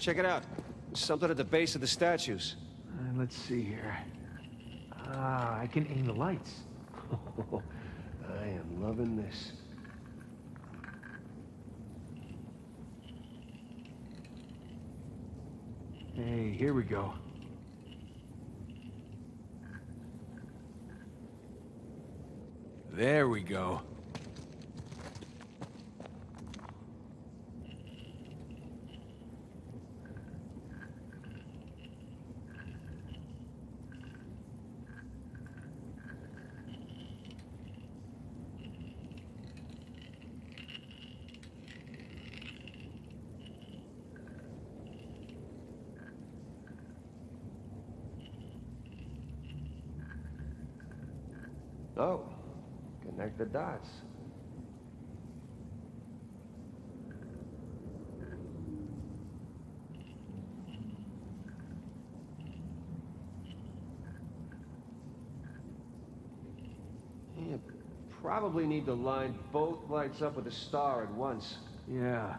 Check it out. Something at the base of the statues. Let's see here. Ah, I can aim the lights. I am loving this. Hey, here we go. There we go. Oh, connect the dots. You probably need to line both lights up with a star at once. Yeah.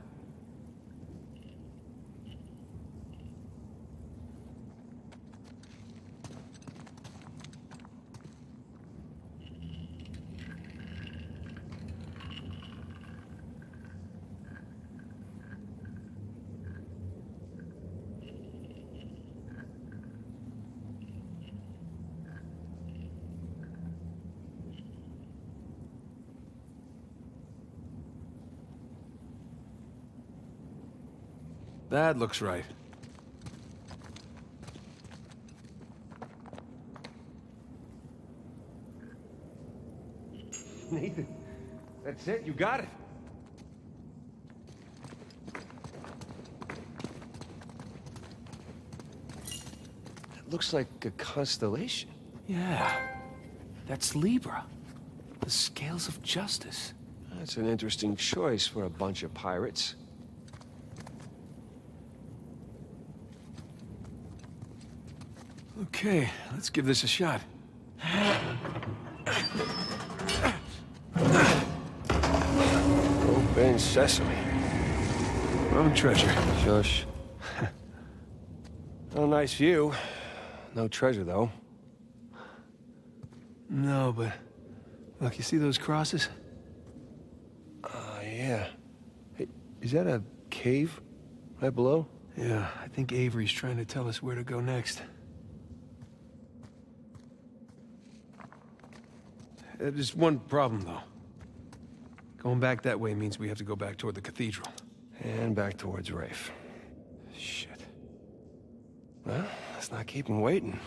That looks right. Nathan, that's it. You got it. That looks like a constellation. Yeah. That's Libra. The scales of justice. That's an interesting choice for a bunch of pirates. Okay, let's give this a shot. Open sesame. Wrong treasure. Shush. Well, nice view. No treasure, though. No, but... Look, you see those crosses? Yeah. Hey, is that a cave? Right below? Yeah, I think Avery's trying to tell us where to go next. There's one problem, though. Going back that way means we have to go back toward the cathedral. And back towards Rafe. Shit. Well, let's not keep him waiting.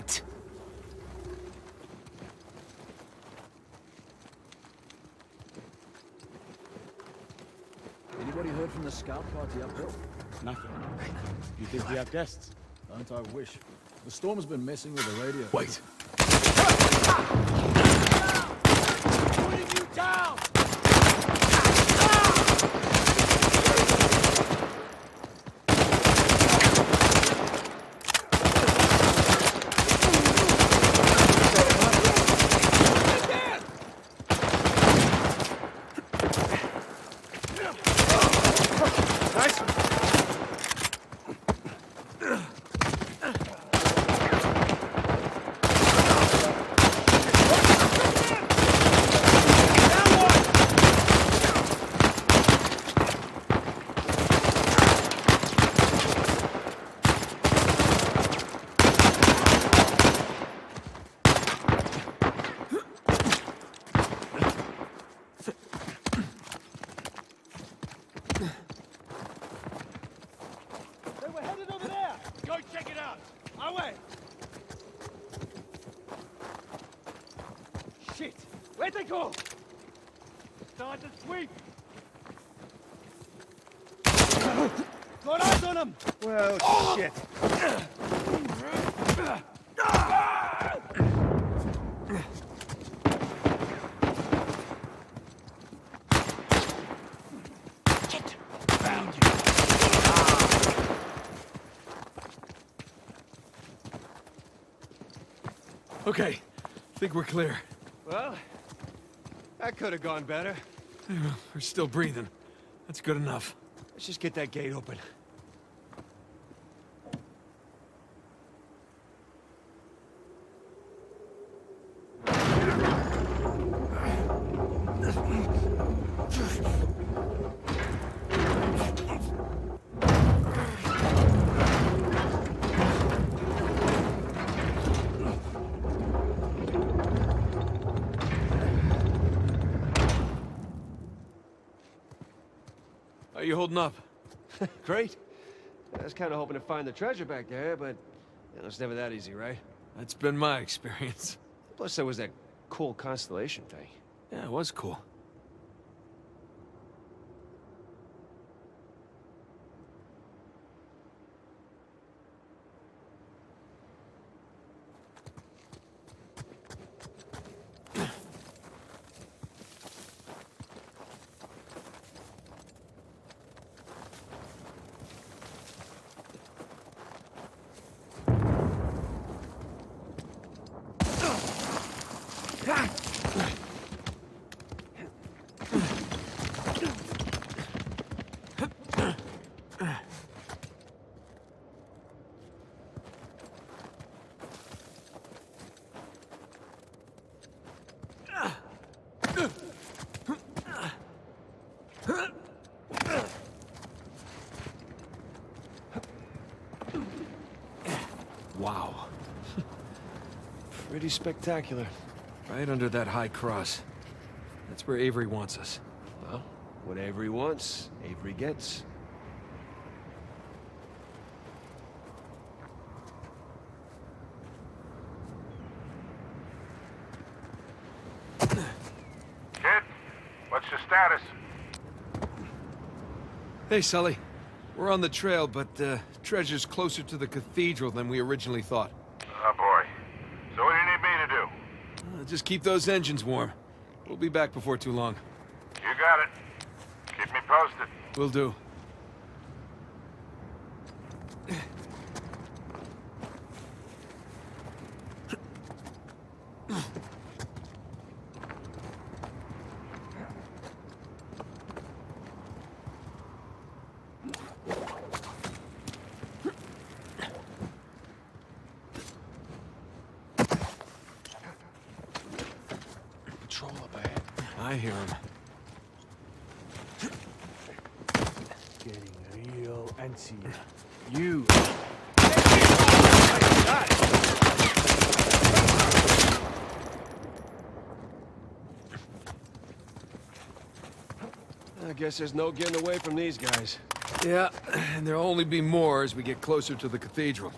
it. Anybody heard from the scout party up there? Nothing. You think we have guests? Don't I wish. The storm's been messing with the radio. Wait. Putting you down! Okay, I think we're clear. Well, that could have gone better. Yeah, we're still breathing. That's good enough. Let's just get that gate open. You holding up? Great. I was kind of hoping to find the treasure back there, but you know, it's never that easy, right? That's been my experience. Plus there was that cool constellation thing. Yeah, it was cool. Wow. Pretty spectacular. Right under that high cross. That's where Avery wants us. Well, what Avery wants, Avery gets. Hey, Sully. We're on the trail, but treasure's closer to the cathedral than we originally thought. Oh, boy. So what do you need me to do? Just keep those engines warm. We'll be back before too long. You got it. Keep me posted. Will do. I hear him. Getting real antsy. You. I guess there's no getting away from these guys. Yeah, and there'll only be more as we get closer to the cathedral.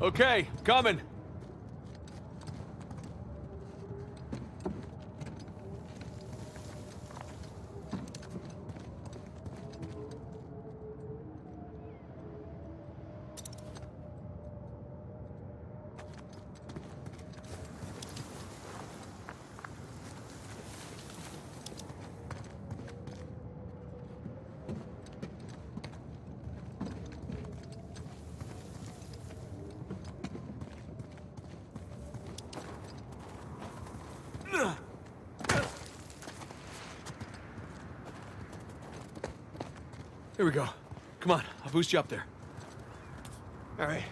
Okay, coming. Here we go. Come on, I'll boost you up there. All right.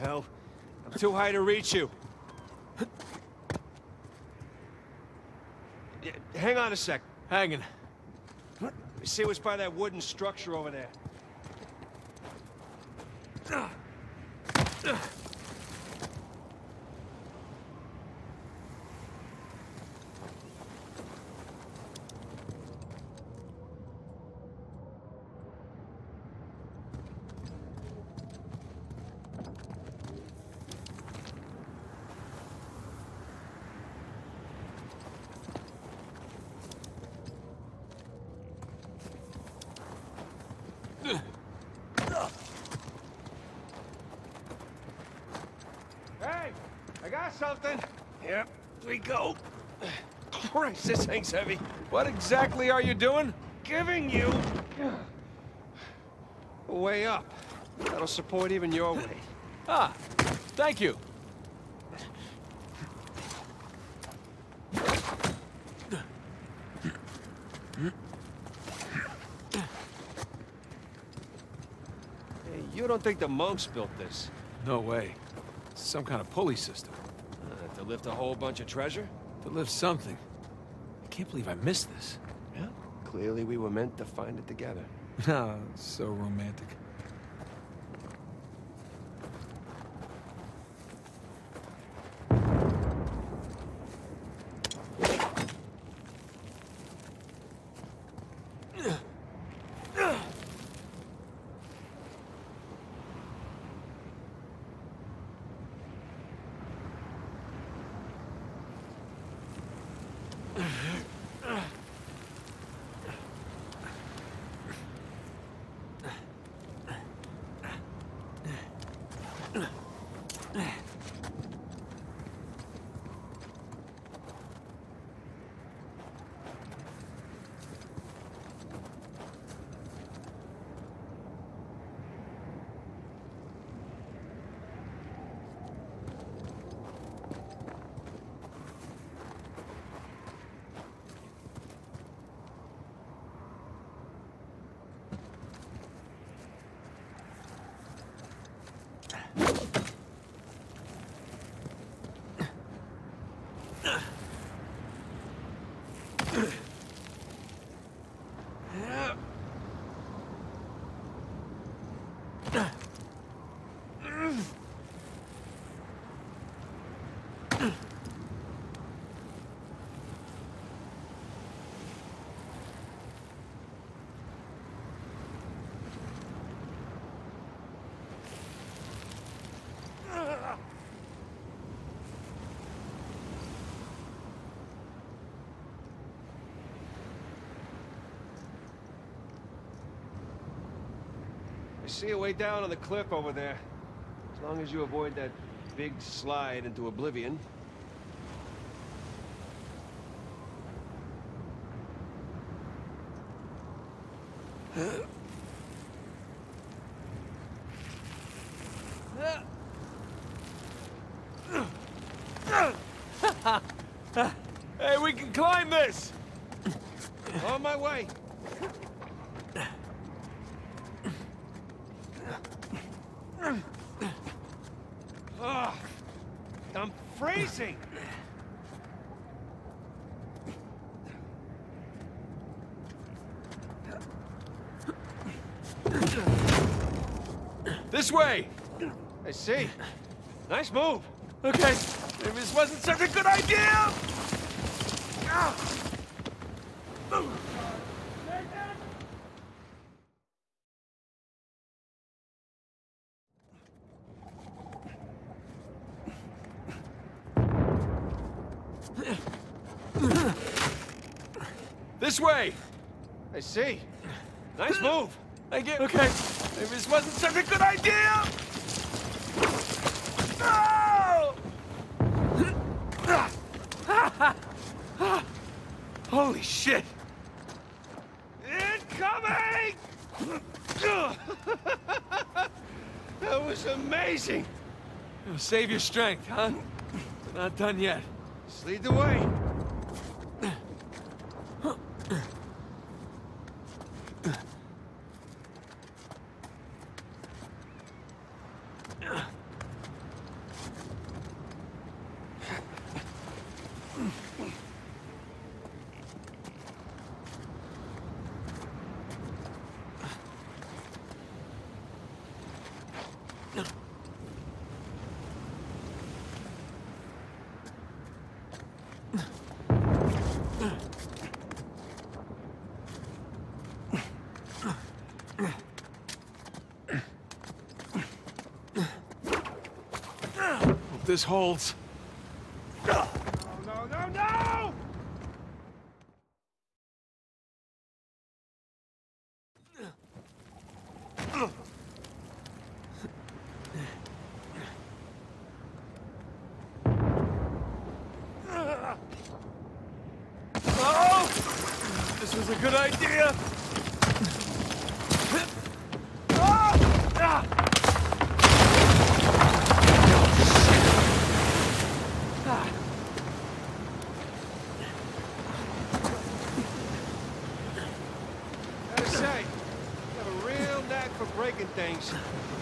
Hell, I'm too high to reach you. Yeah, hang on a sec. Hanging. Let me see what's by that wooden structure over there. Something. Yep, we go. Christ, this thing's heavy. What exactly are you doing? Giving you a way up. That'll support even your weight. Ah, thank you. Hey, you don't think the monks built this? No way. It's some kind of pulley system. To lift a whole bunch of treasure? To lift something. I can't believe I missed this. Yeah, clearly we were meant to find it together. Ah, so romantic. I see a way down on the cliff over there. As long as you avoid that big slide into oblivion. Hey, we can climb this! On my way! Freezing! This way! I see. Nice move. Okay. Maybe this wasn't such a good idea! This way! I see. Nice move. Thank you. Okay. Maybe this wasn't such a good idea! No! Holy shit! Incoming! That was amazing! It'll save your strength, huh? We're not done yet. Just lead the way. This holds. No, no, no, no! Oh! This was a good idea. Things,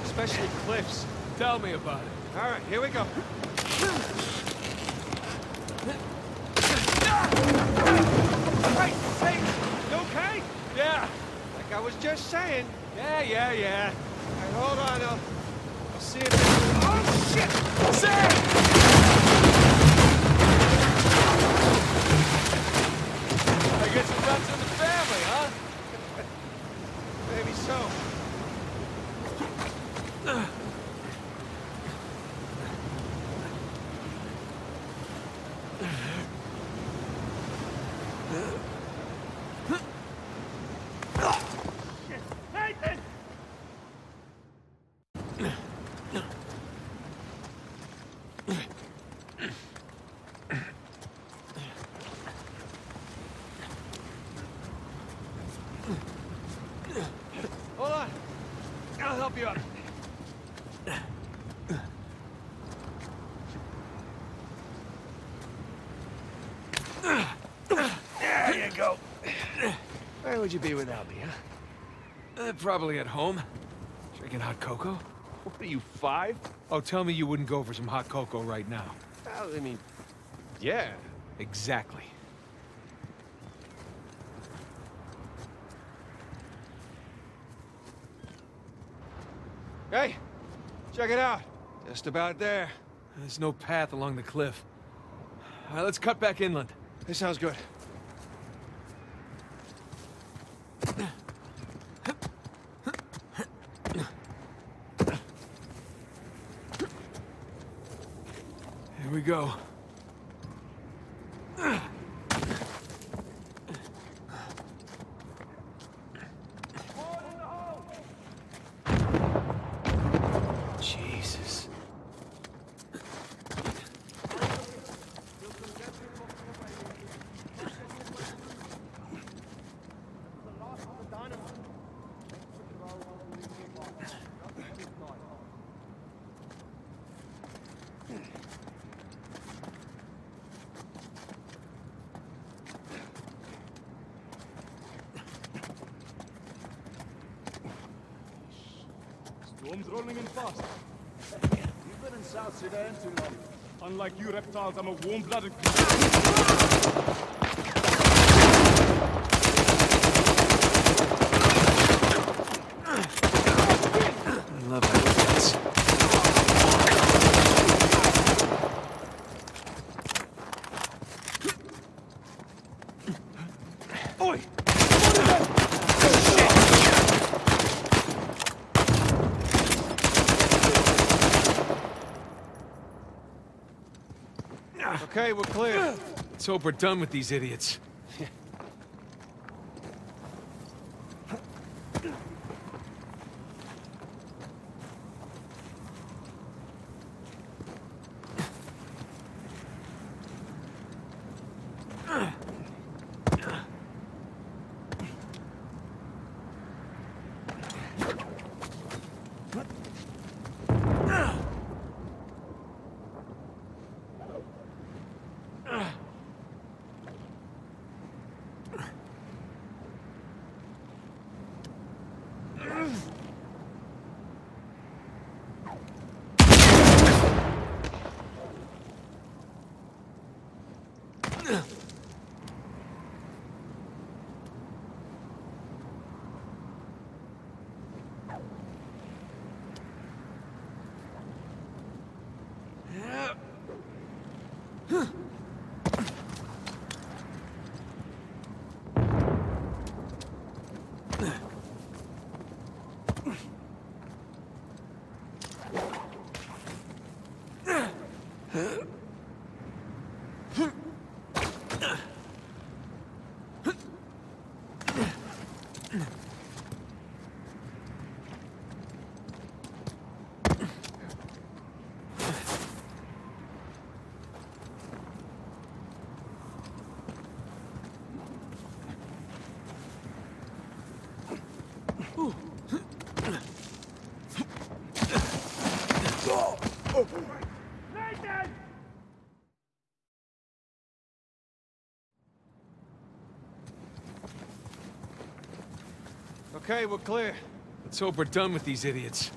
especially cliffs. Tell me about it. All right, here we go. Hey, you okay? Yeah. Like I was just saying. Yeah. All right, hold on. I'll see if... Oh, shit! Sam! I guess it runs in the family, huh? Maybe so. Where would you be without me, huh? Probably at home. Drinking hot cocoa? What are you, 5? Oh, tell me you wouldn't go for some hot cocoa right now. Well, I mean, yeah. Exactly. Hey, check it out. Just about there. There's no path along the cliff. All right, let's cut back inland. This sounds good. Go. Jesus. Storm's rolling in fast. You've been in South Sudan too long. Unlike you reptiles, I'm a warm-blooded... I love elephants. Oi! What is that? Okay, we're clear. Let's hope we're done with these idiots. Okay, we're clear. Let's hope we're done with these idiots.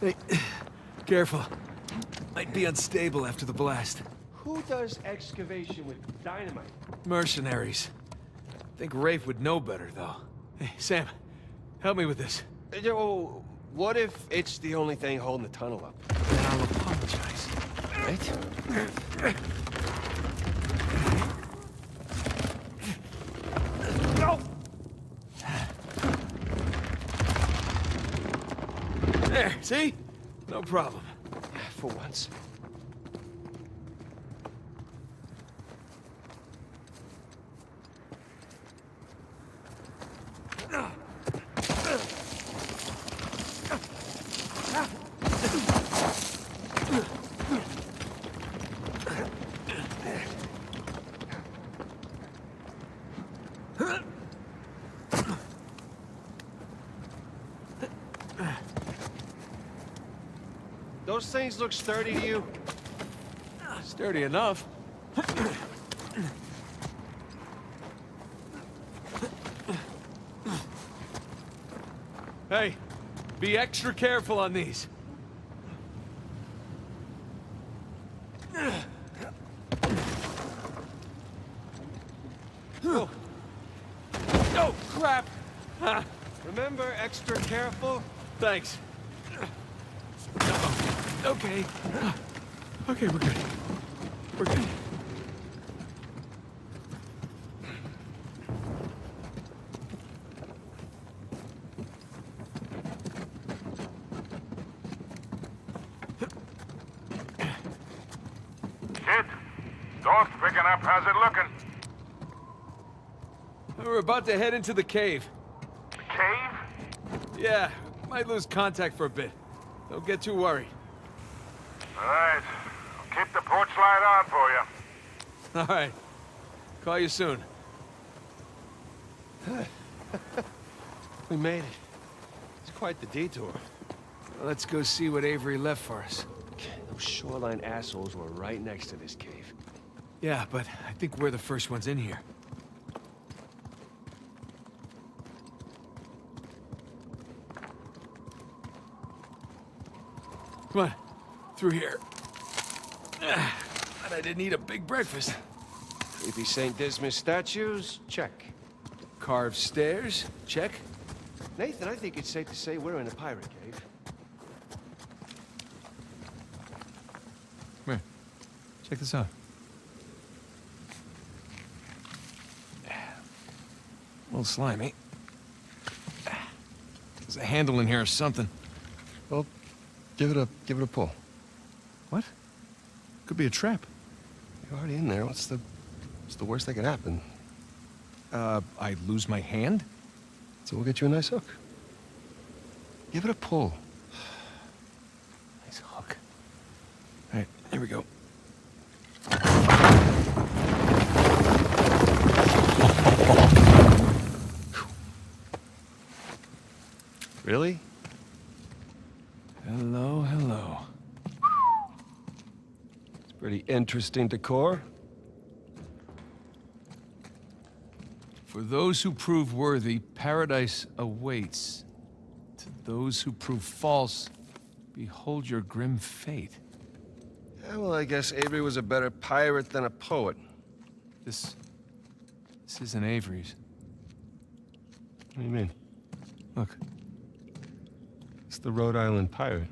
Hey, careful. Might be unstable after the blast. Who does excavation with dynamite? Mercenaries. I think Rafe would know better, though. Hey, Sam, help me with this. Yo, what if it's the only thing holding the tunnel up? Then I'll apologize. Right? See? No problem. For once. Those things look sturdy to you? Sturdy enough. Hey, be extra careful on these. Remember, extra careful. Thanks. Okay. Okay, we're good. We're good. How's it looking? We're about to head into the cave. The cave? Yeah, might lose contact for a bit. Don't get too worried. All right. I'll keep the porch light on for you. All right. Call you soon. We made it. It's quite the detour. Well, let's go see what Avery left for us. Those shoreline assholes were right next to this cave. Yeah, but I think we're the first ones in here. Come on, through here. Glad I didn't eat a big breakfast. Creepy St. Dismas statues? Check. Carved stairs? Check. Nathan, I think it's safe to say we're in a pirate cave. Come here. Check this out. A little slimy. There's a handle in here or something. Well, give it a pull. What? Could be a trap. You're already in there. What's the worst that could happen? I lose my hand. So we'll get you a nice hook. Give it a pull. Nice hook. All right, here we go. Really? Hello, hello. It's pretty interesting decor. For those who prove worthy, paradise awaits. To those who prove false, behold your grim fate. Yeah, well, I guess Avery was a better pirate than a poet. This isn't Avery's. What do you mean? Look. It's the Rhode Island pirate.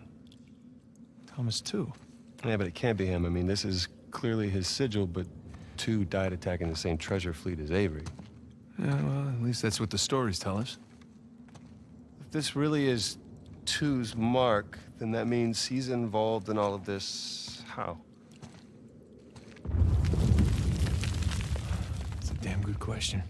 Thomas Tew. Yeah, but it can't be him. I mean, this is clearly his sigil, but Tew died attacking the same treasure fleet as Avery. Yeah, well, at least that's what the stories tell us. If this really is Tew's mark, then that means he's involved in all of this. How? That's a damn good question.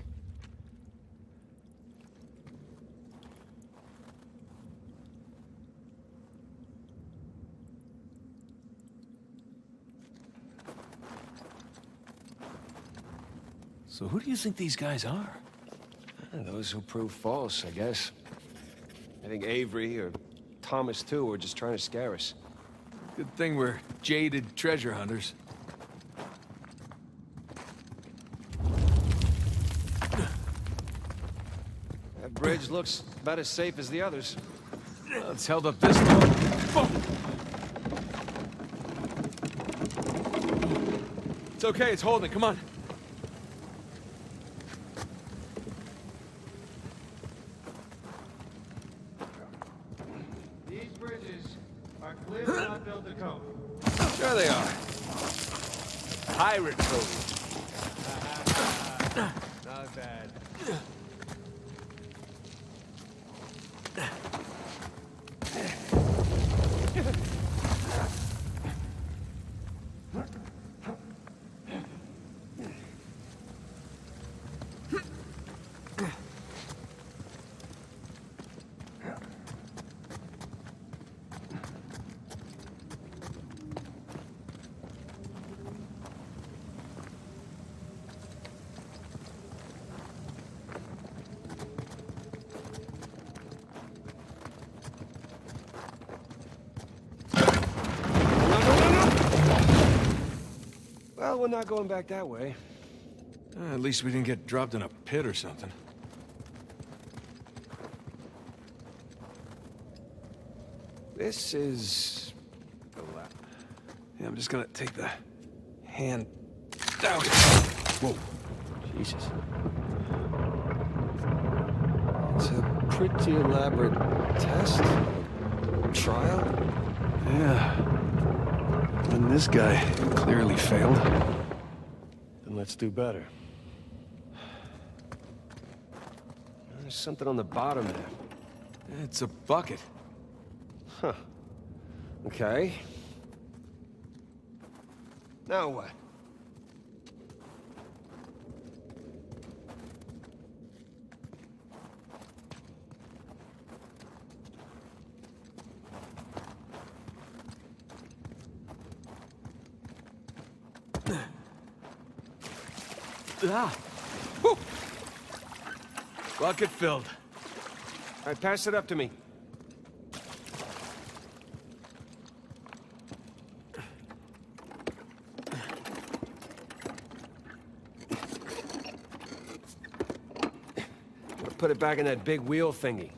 So who do you think these guys are? Those who prove false, I guess. I think Avery or Thomas Tew were just trying to scare us. Good thing we're jaded treasure hunters. That bridge looks about as safe as the others. Well, it's held up this long. Oh. It's okay, it's holding, come on. Sure they are. Pirate code. Not bad. We're not going back that way. At least we didn't get dropped in a pit or something. This is... Yeah, I'm just gonna take the hand out. Whoa. Jesus. It's a pretty elaborate test? Trial? Yeah. Then this guy clearly failed. Then let's do better. There's something on the bottom there. It's a bucket. Huh. Okay. Now what? Ah. Woo. Bucket filled. All right, pass it up to me. Put it back in that big wheel thingy.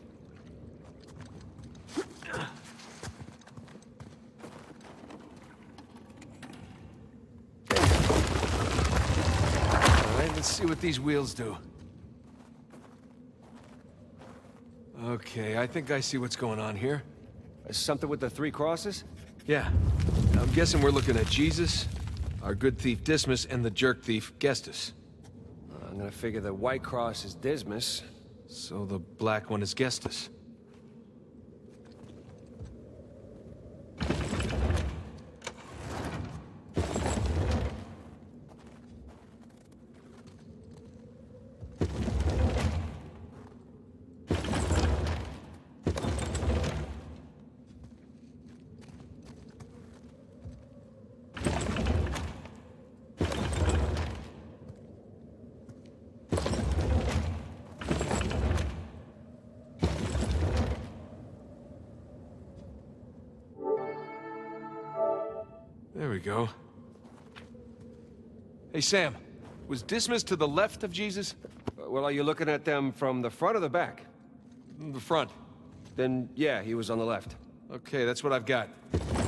All right, let's see what these wheels do. Okay, I think I see what's going on here. Something with the three crosses? Yeah. I'm guessing we're looking at Jesus, our good thief Dismas, and the jerk thief Gestas. I'm gonna figure the white cross is Dismas. So the black one is Gestas. There we go. Hey, Sam. Was Dismas to the left of Jesus? Well, are you looking at them from the front or the back? The front. Then, yeah, he was on the left. Okay, that's what I've got.